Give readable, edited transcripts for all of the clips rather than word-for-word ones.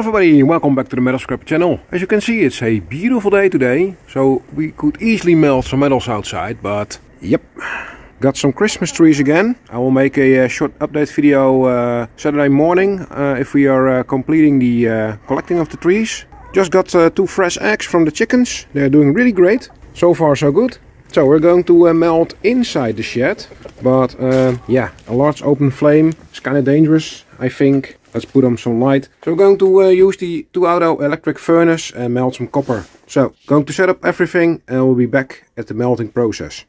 Hello everybody, welcome back to the Metalscrapper channel. As you can see, it's a beautiful day today, so we could easily melt some metals outside, but yep, got some Christmas trees again. I will make a short update video Saturday morning if we are completing the collecting of the trees. Just got two fresh eggs from the chickens. They're doing really great. So far so good. So we're going to melt inside the shed, but yeah, a large open flame is kind of dangerous, I think. Let's put on some light. So we're going to use the Toautotool electric furnace and melt some copper. So, going to set up everything and we'll be back at the melting process.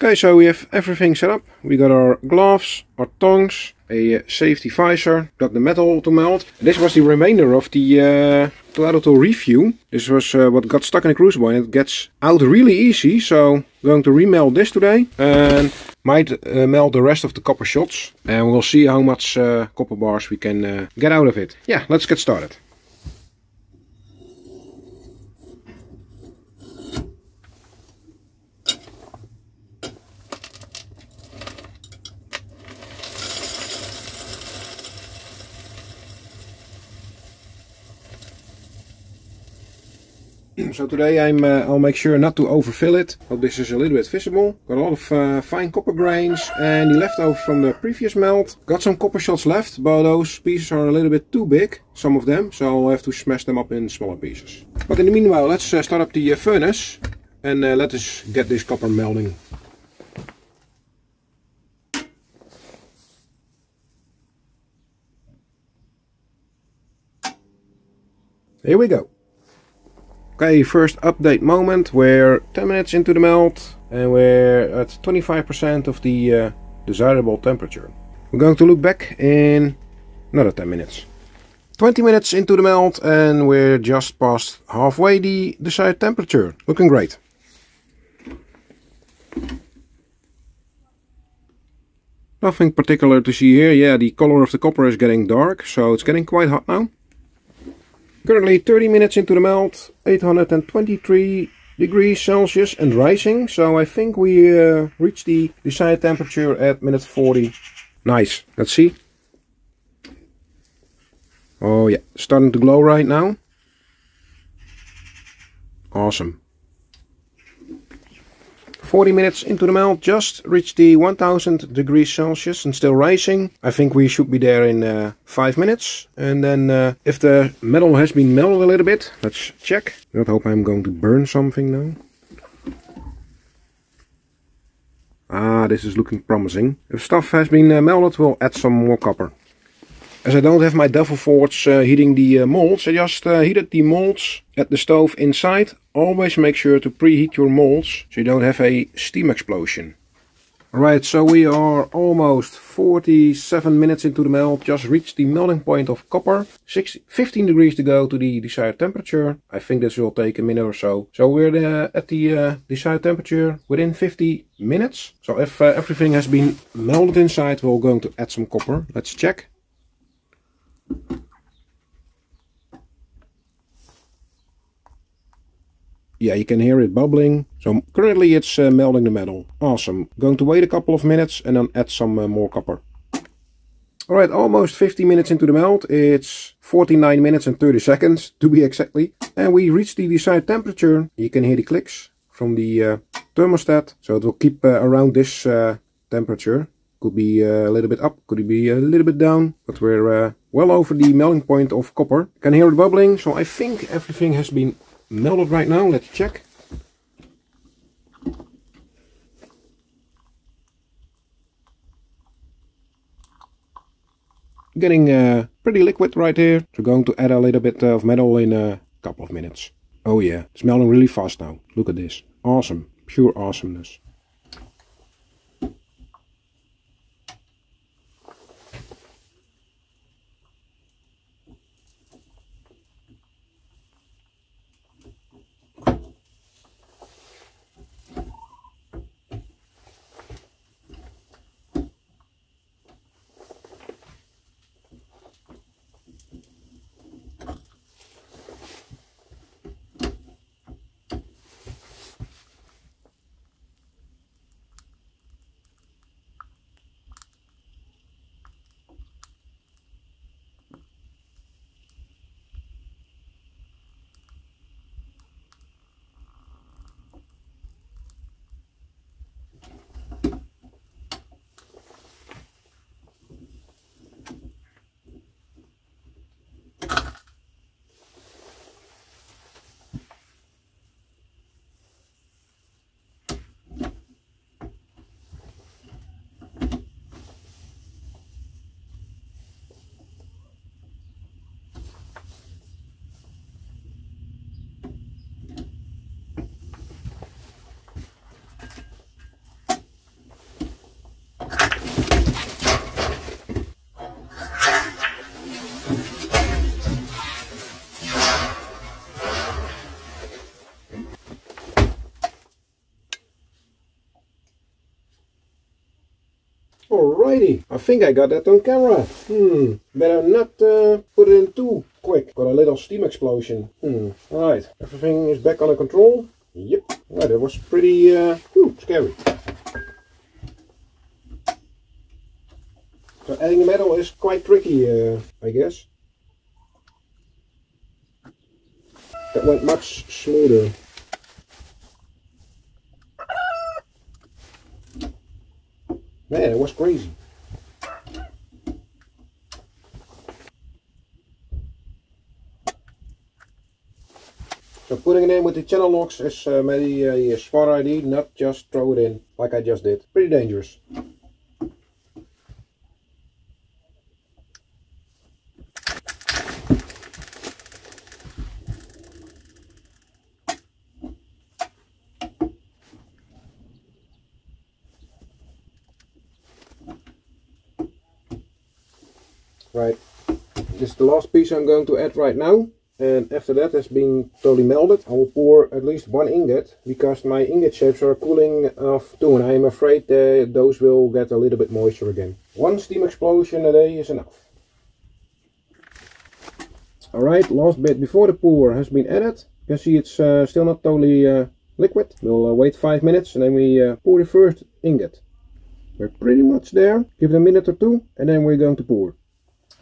Okay, so we have everything set up. We got our gloves, our tongs, a safety visor, got the metal to melt. This was the remainder of the Toautotool review. This was what got stuck in the crucible, and it gets out really easy. So I'm going to remelt this today and might melt the rest of the copper shots. And we'll see how much copper bars we can get out of it. Yeah, let's get started. So today I'll make sure not to overfill it. Hope this is a little bit visible. Got a lot of fine copper grains and the leftover from the previous melt. Got some copper shots left, but those pieces are a little bit too big, some of them. So I'll have to smash them up in smaller pieces. But in the meanwhile, let's start up the furnace and let us get this copper melting. Here we go. Okay, first update moment, we're 10 minutes into the melt and we're at 25% of the desirable temperature. We're going to look back in another 10 minutes. 20 minutes into the melt and we're just past halfway the desired temperature. Looking great. Nothing particular to see here. Yeah, the color of the copper is getting dark, so it's getting quite hot now. Currently 30 minutes into the melt, 823 degrees Celsius and rising, so I think we reached the desired temperature at minute 40. Nice, let's see. Oh yeah, starting to glow right now. Awesome. 40 minutes into the melt, just reached the 1000 degrees Celsius and still rising. I think we should be there in 5 minutes. And then if the metal has been melted a little bit, let's check. I don't hope I'm going to burn something now. Ah, this is looking promising. If stuff has been melted, we'll add some more copper. As I don't have my Devil Forge heating the molds, I just heated the molds at the stove inside. Always make sure to preheat your molds so you don't have a steam explosion. Alright, so we are almost 47 minutes into the melt, just reached the melting point of copper. 15 degrees to go to the desired temperature. I think this will take a minute or so. So we're at the desired temperature within 50 minutes. So if everything has been melted inside, we're going to add some copper. Let's check. Yeah, you can hear it bubbling. So currently it's melting the metal. Awesome. Going to wait a couple of minutes and then add some more copper. Alright, almost 50 minutes into the melt. It's 49 minutes and 30 seconds to be exactly. And we reached the desired temperature. You can hear the clicks from the thermostat. So it will keep around this temperature. Could be a little bit up, could be a little bit down, but we're well over the melting point of copper. Can hear it bubbling, so I think everything has been melted right now. Let's check. Getting pretty liquid right here. So we're going to add a little bit of metal in a couple of minutes. Oh yeah, it's melting really fast now. Look at this. Awesome. Pure awesomeness. Alrighty, I think I got that on camera. Better not put it in too quick. Got a little steam explosion. Alright, everything is back under control. Yep. Alright, that was pretty scary. So adding metal is quite tricky, I guess. That went much smoother. Man, it was crazy. So putting it in with the channel locks is maybe a smart idea, not just throw it in like I just did. Pretty dangerous. Right, this is the last piece I'm going to add right now, and after that has been totally melted, I will pour at least one ingot, because my ingot shapes are cooling off too, and I am afraid that those will get a little bit moisture again. One steam explosion a day is enough. Alright, last bit before the pour has been added. You can see it's still not totally liquid. We'll wait 5 minutes and then we pour the first ingot. We're pretty much there. Give it a minute or two and then we're going to pour.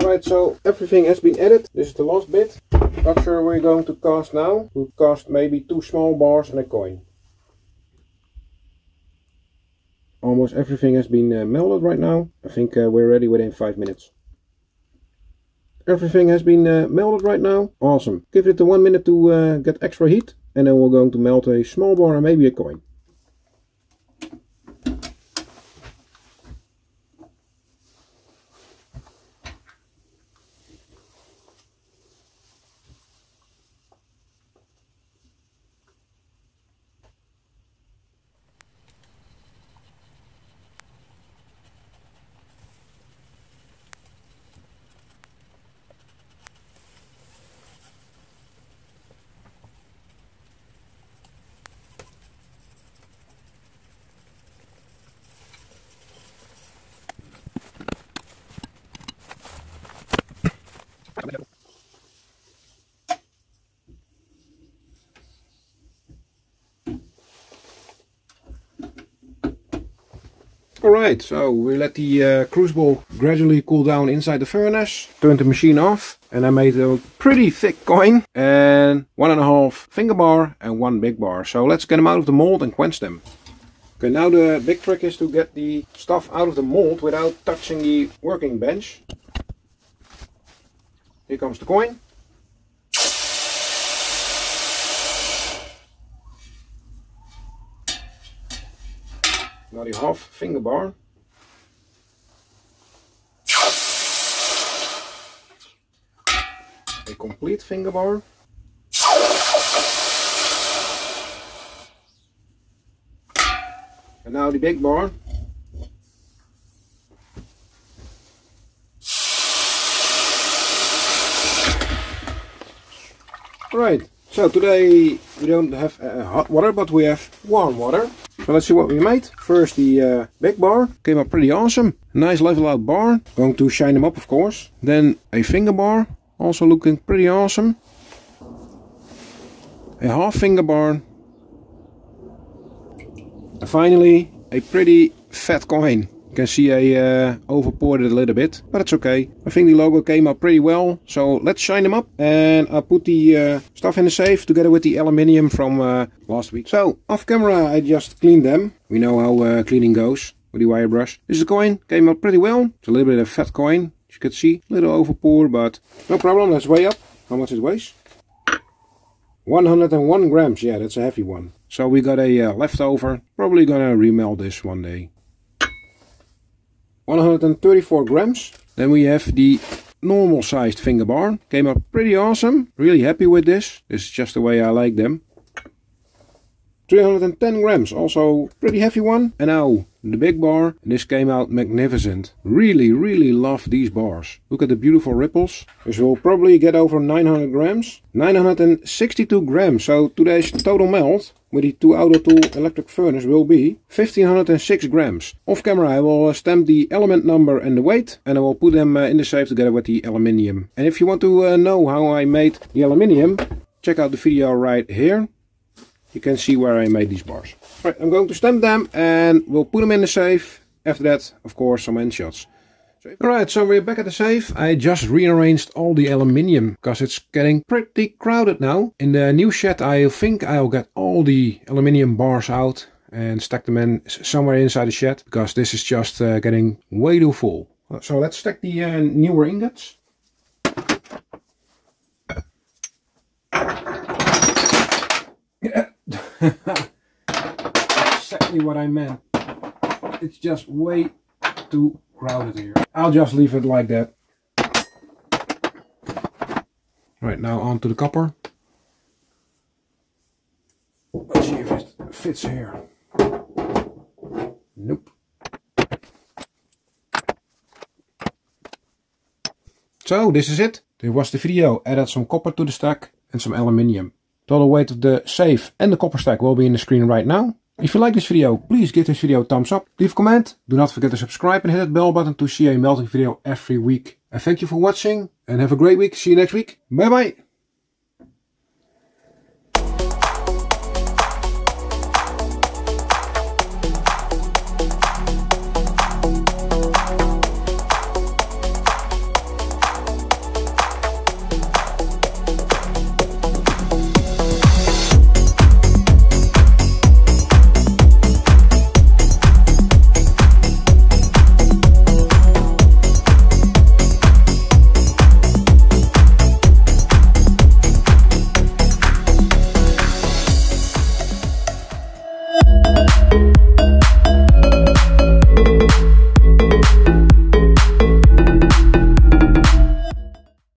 Alright, so everything has been added. This is the last bit. Not sure we're going to cast now. We'll cast maybe 2 small bars and a coin. Almost everything has been melted right now. I think we're ready within 5 minutes. Everything has been melted right now. Awesome. Give it the 1 minute to get extra heat. And then we're going to melt a small bar and maybe a coin. Alright, so we let the crucible gradually cool down inside the furnace, turned the machine off, and I made a pretty thick coin, and 1.5 finger bar and 1 big bar. So let's get them out of the mold and quench them. Okay, now the big trick is to get the stuff out of the mold without touching the working bench. Here comes the coin. a half finger bar. A complete finger bar. And now the big bar. Right, so today we don't have hot water, but we have warm water. So let's see what we made. First the big bar, came up pretty awesome. Nice level out bar, going to shine them up of course. Then a finger bar, also looking pretty awesome. A half finger bar. And finally a pretty fat coin. You can see I overpoured it a little bit, but it's okay. I think the logo came out pretty well, so let's shine them up. And I put the stuff in the safe together with the aluminium from last week. So off camera I just cleaned them. We know how cleaning goes with the wire brush. This is the coin, came out pretty well. It's a little bit of fat coin, as you can see. A little overpour, but no problem. Let's weigh up how much it weighs. 101 grams, yeah, that's a heavy one. So we got a leftover, probably gonna remelt this one day. 134 grams. Then we have the normal sized finger bar. Came out pretty awesome. Really happy with this. This is just the way I like them. 310 grams. Also pretty heavy one. And now the big bar. And this came out magnificent. Really, really love these bars. Look at the beautiful ripples. This will probably get over 900 grams. 962 grams. So today's total melt with the Toautotool electric furnace will be 1506 grams. Off camera I will stamp the element number and the weight, and I will put them in the safe together with the aluminium. And if you want to know how I made the aluminium, check out the video right here. You can see where I made these bars. All right, I'm going to stamp them and we'll put them in the safe. After that, of course, some end shots. Alright, so we're back at the safe. I just rearranged all the aluminium because it's getting pretty crowded now. In the new shed I think I'll get all the aluminium bars out and stack them in somewhere inside the shed, because this is just getting way too full. So let's stack the newer ingots. Exactly what I meant. It's just way too crowded here. I'll just leave it like that. Right, now onto the copper. Let's see if it fits here. Nope. So this is it. There was the video. Added some copper to the stack and some aluminium. Total weight of the safe and the copper stack will be in the screen right now. If you like this video, please give this video a thumbs up, leave a comment, do not forget to subscribe and hit that bell button to see a melting video every week. And thank you for watching and have a great week, see you next week, bye bye!